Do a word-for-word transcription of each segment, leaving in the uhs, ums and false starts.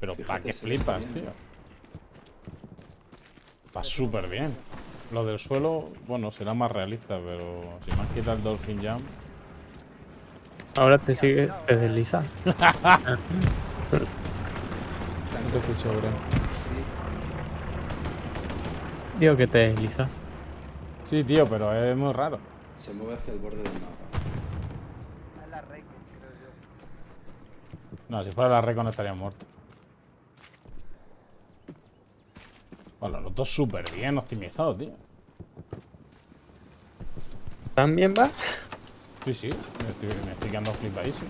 Pero para qué flipas, tío. Va súper bien. Lo del suelo, bueno, será más realista, pero si me has quitado el Dolphin Jump. Ahora te sigue, te desliza. No te escucho, bro. Digo que te deslizas. Sí, tío, pero es muy raro. Se mueve hacia el borde del mapa. Es la Raycon, creo yo. No, si fuera la Raycon no estaría muerto. Bueno, los dos súper bien optimizados, tío. ¿También va? Sí, sí. Me estoy, me estoy quedando flipadísimo.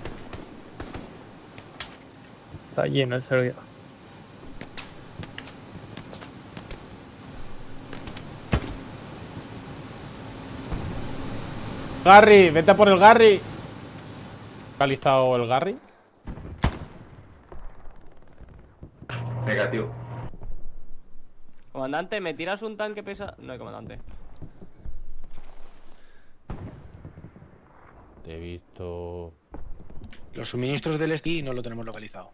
Está lleno el servidor. Garry, vete a por el Garry. ¿Ha listado el Garry? Negativo. Comandante, ¿me tiras un tanque pesa? No hay comandante. Te he visto. Los suministros del S T I no lo tenemos localizado.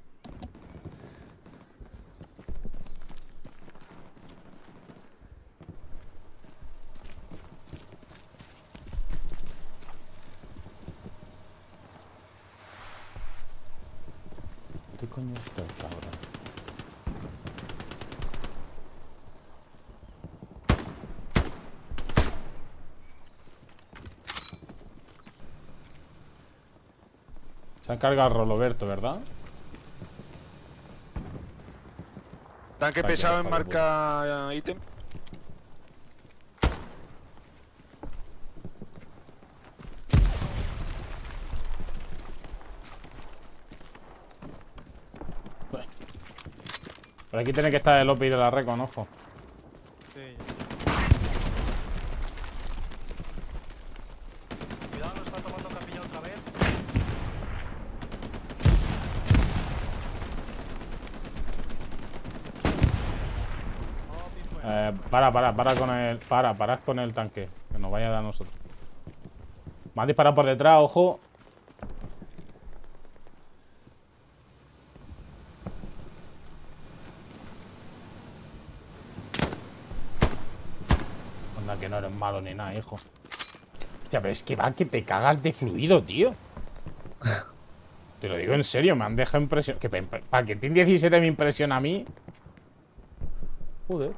¿Qué coño está el cabrón? Se han cargado a Roloberto, ¿verdad? Tanque Está pesado en marca uh, ítem. Por aquí tiene que estar el O P I de la Recon, ojo. Sí. Cuidado, nos está tomando capilla otra vez. Eh, para, para, para con el. Para, parad con el tanque. Que nos vaya a dar a nosotros. Me han disparado por detrás, ojo. Anda, que no eres malo ni nada, hijo. Hostia, pero es que va que te cagas de fluido, tío. Te lo digo en serio, me han dejado impresionado. Que para que Team diecisiete me impresiona a mí. Joder.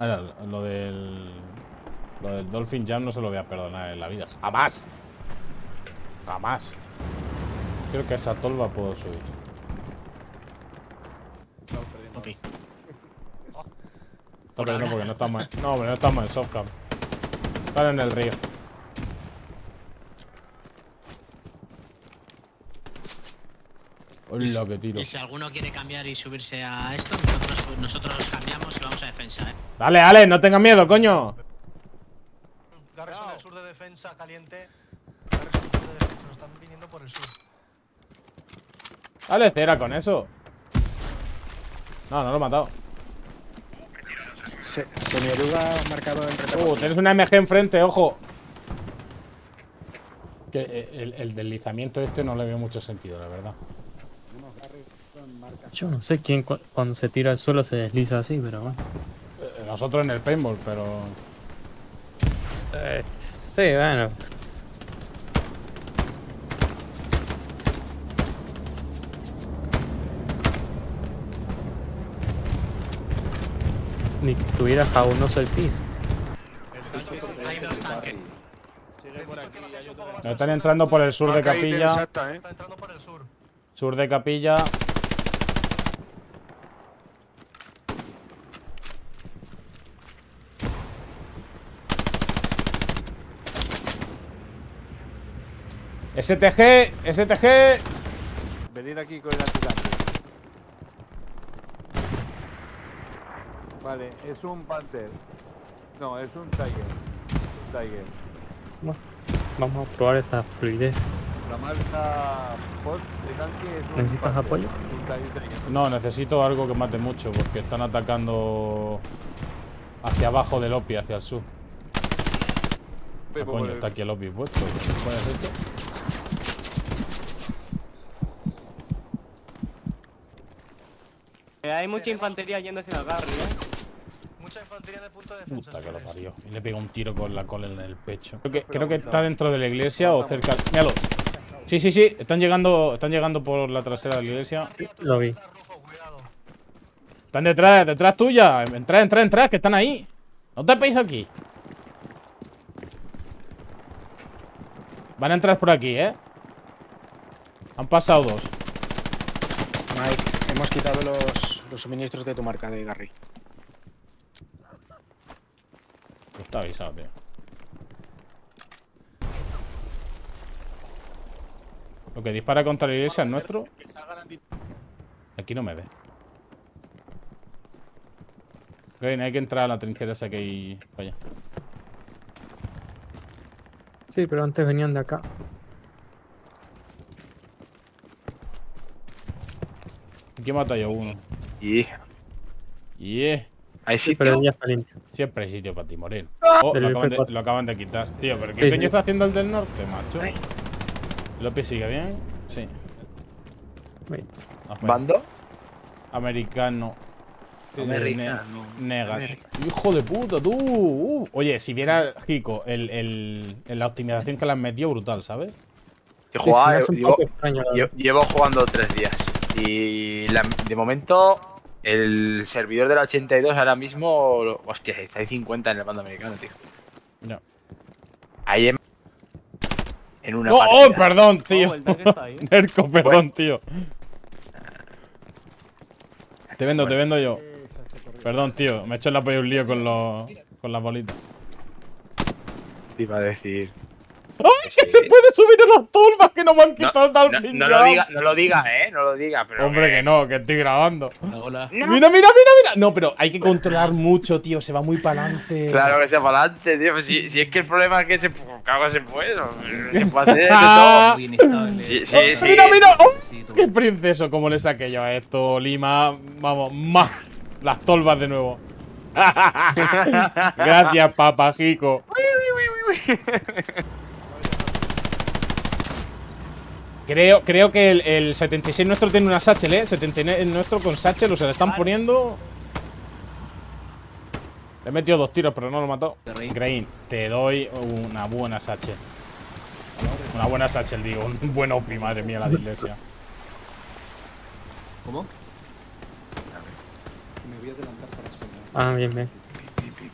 Ahora, lo del. Lo del Dolphin Jam no se lo voy a perdonar en la vida. ¡Jamás! ¡Jamás! Creo que a esa tolva puedo subir. Estamos perdiendo. Okay. No, pero no, porque no estamos en, no, no estamos en softcam. Están en el río. Hola, que tiro. Y si alguno quiere cambiar y subirse a esto, nosotros, nosotros cambiamos y vamos a defensa, eh. Dale, Ale, no tengas miedo, coño. Garrison del sur de defensa, caliente. Garrison del sur de defensa, nos están viniendo por el sur. Dale, cera con eso. No, no lo he matado. Se, se me oruga marcado en retorno. Uh, tienes una M G enfrente, ojo. Que el, el deslizamiento este no le veo mucho sentido, la verdad. Yo no sé quién cu cuando se tira al suelo se desliza así, pero bueno. Eh, nosotros en el paintball, pero. Eh, sí, bueno. Ni que tuviera jaunoso el piso. Me están entrando por el sur de Capilla. Exacta, ¿eh? Sur de Capilla. S T G, S T G. Venid aquí con el antitanque. Vale, es un Panther. No, es un Tiger. Es un Tiger. Bueno, vamos a probar esa fluidez. La marca Pot de tanque es un. ¿Necesitas Panther apoyo? No, necesito algo que mate mucho, porque están atacando hacia abajo del O P I, hacia el sur. Ah, coño, está aquí el O P I puesto. ¿Cuál es esto? Hay mucha infantería yendo hacia el barrio, ¿eh? Mucha infantería de punto de defensa. Puta que lo parió. Y le pegó un tiro con la cola en el pecho. Creo que, creo que está dentro de la iglesia o cerca. Míralo. Sí, sí, sí. Están llegando, están llegando por la trasera de la iglesia. Sí, lo vi. Están detrás, detrás tuya. Entrad, entrad, entrad, que están ahí. No te peguéis aquí. Van a entrar por aquí, ¿eh? Han pasado dos. Mike, hemos quitado los, los suministros de tu marca, de Garry. No está avisado, tío. Lo que dispara contra la iglesia es nuestro. Aquí no me ve. Green, hay que entrar a la trinchera esa que hay. Vaya. Sí, pero antes venían de acá. Aquí mata yo uno. Yeah. Yeah. ¿Hay sitio? Pero ya está limpio. Siempre hay sitio para ti, Moreno. Oh, lo acaban, de, lo acaban de quitar. Tío, pero ¿qué sí, coño sí. está haciendo el del norte, macho? Ay. López sigue bien. Sí. Ah, ¿Bando? Americano. Americano. Nega. Hijo de puta, tú. Uh. Oye, si viera, Jico, el, el, el, la optimización que le han metido, brutal, ¿sabes? Sí, sí, ah, es un llevo, poco extraño, llevo, llevo jugando tres días. Y la, de momento, el servidor del ochenta y dos ahora mismo. Hostia, hay cincuenta en el bando americano, tío. No. Ahí en, en una. ¡Oh, partida. Oh, perdón, tío! Oh, el está ahí. Nerco, perdón, bueno. tío. Te vendo, bueno. te vendo yo. Perdón, tío, me he hecho la polla un lío con los con las bolitas. Te iba a decir. ¡Ay, que, que se puede subir a las turbas que nos han quitado no, al final! No, no, lo diga, no lo diga, eh, no lo diga. Pero hombre, que... que no, que estoy grabando. Hola, hola. No. Mira, mira, mira, mira. No, pero hay que controlar mucho, tío, se va muy para adelante. Claro que se va para adelante, tío. Si, si es que el problema es que se, cago, se puede, se puede hacer de todo. Muy inestable. Sí, sí, oh, sí. Mira, mira. Oh, sí, ¡qué princeso! ¿Cómo le saqué yo a esto, Lima? Vamos, más. Las tolvas de nuevo. Gracias, papajico. Creo, creo que el, el setenta y seis nuestro tiene una satchel, ¿eh? setenta y nueve nuestro con satchel, o sea, le están poniendo. Le he metido dos tiros, pero no lo mató. Grain, te doy una buena satchel. Una buena satchel, digo. Un buen O P I, madre mía, la iglesia. ¿Cómo? Me voy a adelantar para responder. Ah, bien, bien.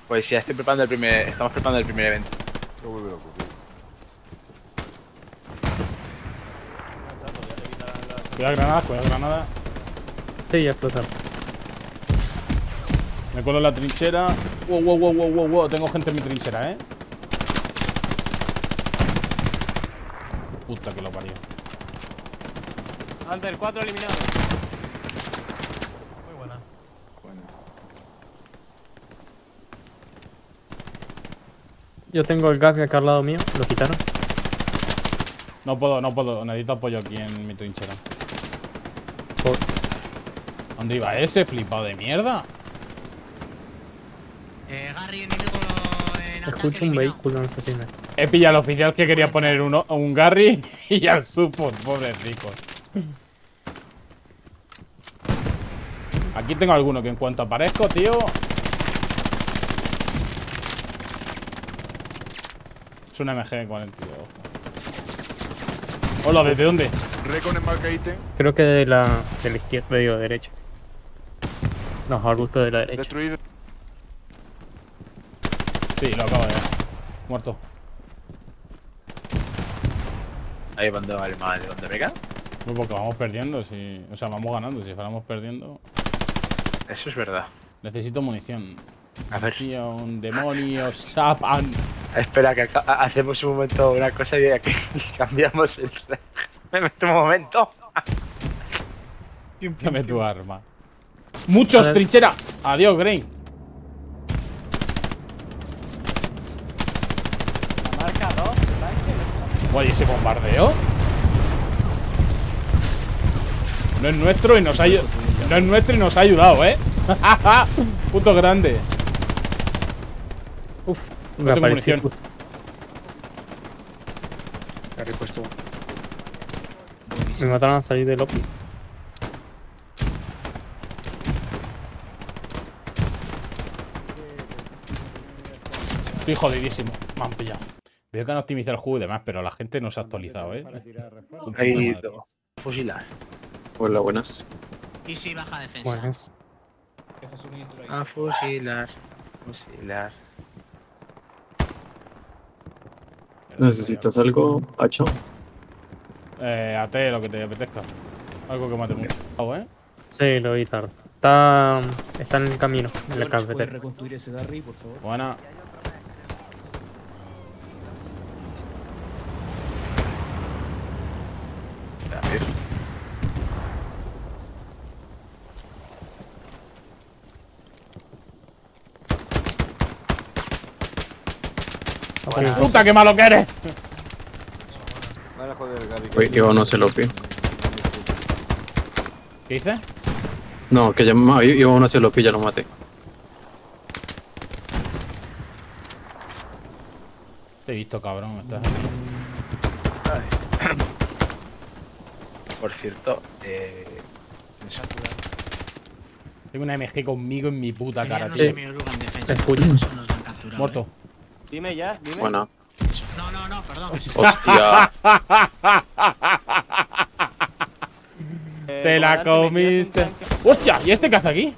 Pues ya estoy preparando el primer. Estamos preparando el primer evento. Yo vuelvo a ocupar. Cuidado granadas, cuidado granadas. Sí, ya explotado. Me cuelo en la trinchera. Wow, wow, wow, wow, wow, wow. Tengo gente en mi trinchera, eh. Puta que lo parió. Hunter, cuatro eliminados. Muy buena. Bueno. Yo tengo el gas que acá al lado mío. Lo quitaron. No puedo, no puedo. Necesito apoyo aquí en mi trinchera. ¿Dónde iba ese flipado de mierda? Eh, Garry, enemigo en ataque. Escucho un vehículo, no sé si me... He pillado al oficial que quería poner uno, un Garry y al support, pobres ricos. Aquí tengo alguno que en cuanto aparezco, tío... Es una M G cuarenta y dos. Hola, ¿desde dónde? Creo que de la, de la izquierda, medio derecha. No, arbusto de la derecha. Destruido. Sí, lo acabo de ver. Muerto. Ahí van dos alemanes, ¿dónde pega? No, porque vamos perdiendo, si... o sea, vamos ganando, si fuéramos perdiendo. Eso es verdad. Necesito munición. A ver. Un demonio, sapan. Espera, que hacemos un momento una cosa y que cambiamos el... Me meto un momento. Dame tu arma. ¡Muchos, trinchera! Adiós, Green. La marca dos. Oye, ese bombardeo. No es nuestro y nos ha ayudado. No es nuestro y nos ha ayudado, eh. Puto grande. Uf, no tengo munición. Te ha repuesto. Me mataron a salir del O P I. Estoy jodidísimo. Me han pillado. Veo que han optimizado el juego y demás, pero la gente no se ha actualizado, ¿eh? Ahí fusilar. Hola, buenas. Y si baja defensa. Buenas. A fusilar. Fusilar. ¿Necesitas algo, Hacho? Eh, ate lo que te apetezca. Algo que mate mucho, ¿eh? Sí, lo vi tarde. Está, está en el camino, en la cafetera. Reconstruir ese Darry, por favor. Buena. A ver. Buena. ¡Puta, qué malo que eres! Oye, yo no se lo pido. ¿Qué dices? No, que ya iba uno hacia los que ya lo maté. Te he visto, cabrón. Estás... Por cierto, eh... tengo una M G conmigo en mi puta cara, no tío. Te escucho. Muerto. Dime ya, dime. Bueno. No, no, no, perdón. Hostia. Te la comiste. ¡Hostia! ¿Y este qué hace aquí?